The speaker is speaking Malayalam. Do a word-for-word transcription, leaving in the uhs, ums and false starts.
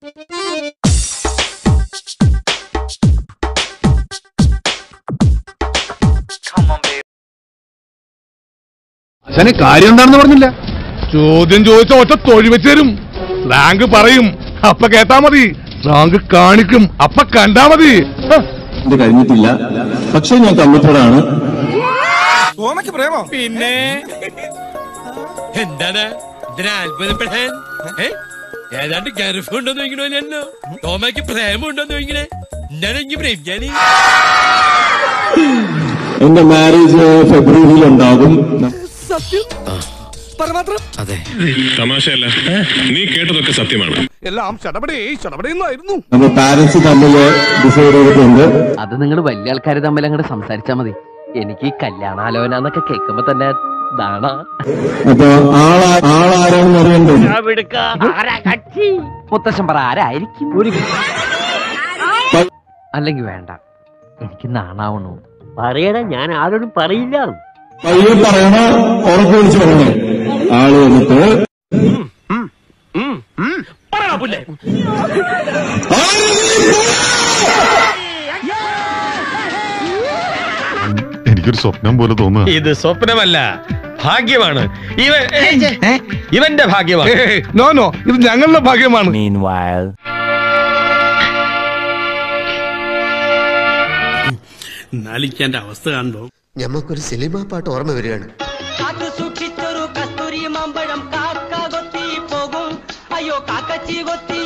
Sen karyum dandı varmıyla? Çoğun çoğun çoğun toli becerim. Slang parayım. Appa kaytamadi. Slang kanikum. Appa kandamadi. Ne karyum değil la. Akşam yan kalma parana. O ama ki prema. Pinne. Hendana. Dral bunu peren. He? Ya dandı garifunda da ingin oynanla. O ama ki prema da ingin. Neden gibi prem yani? Enda marriage February'de ondağım. സത്യം പരമാത്രം അതെ തമാശയല്ല നീ കേട്ടതൊക്കെ സത്യമാണ് എല്ലാം ചടപടി ചടപടി എന്നായിരുന്നു നമ്മൾ പാരന്റ്സ് തമ്മിൽ ഡിസൈഡ് ചെയ്തിട്ടുണ്ട് അത് നിങ്ങൾ വലിയ ആൾക്കാർ തമ്മിൽ അങ്ങോട്ട് സംസാരിച്ചാ മതി എനിക്ക് ഈ കല്യാണാലോചന എന്നൊക്കെ കേൾക്കുമ്പോ തന്നെ ദാണ അപ്പോൾ ആൾ ആൾ ആരെന്ന് അറിയണ്ടേ ഞാൻ വിടുക ആരാ കക്ഷി മുത്തശ്ശൻ പറ ആരായിരിക്കും അല്ലെങ്കിൽ വേണ്ട എനിക്ക് നാണാവണോ പറയടാ ഞാൻ ആരോടും പറയില്ല പയ്യെ പറയണ ഉറപ്പ് വിളിച്ചു പറഞ്ഞേ ആള് വന്നിട്ട് എനിക്കൊരു സ്വപ്നം പോലെ തോന്നുക. ഇത് സ്വപ്നമല്ല ഭാഗ്യമാണ്. ഇവ ഇവന്റെ ഭാഗ്യമാണ്. നോ നോ ഇത് ഞങ്ങളുടെ ഭാഗ്യമാണ്. മീൻവൈൽ നാലിക്കാന്റെ അവസ്ഥ കാണുമ്പോ ഞമ്മക്കൊരു സിനിമാ പാട്ട് ഓർമ്മ വരികയാണ്. അയ്യോ കാക്കച്ചി കൊത്തി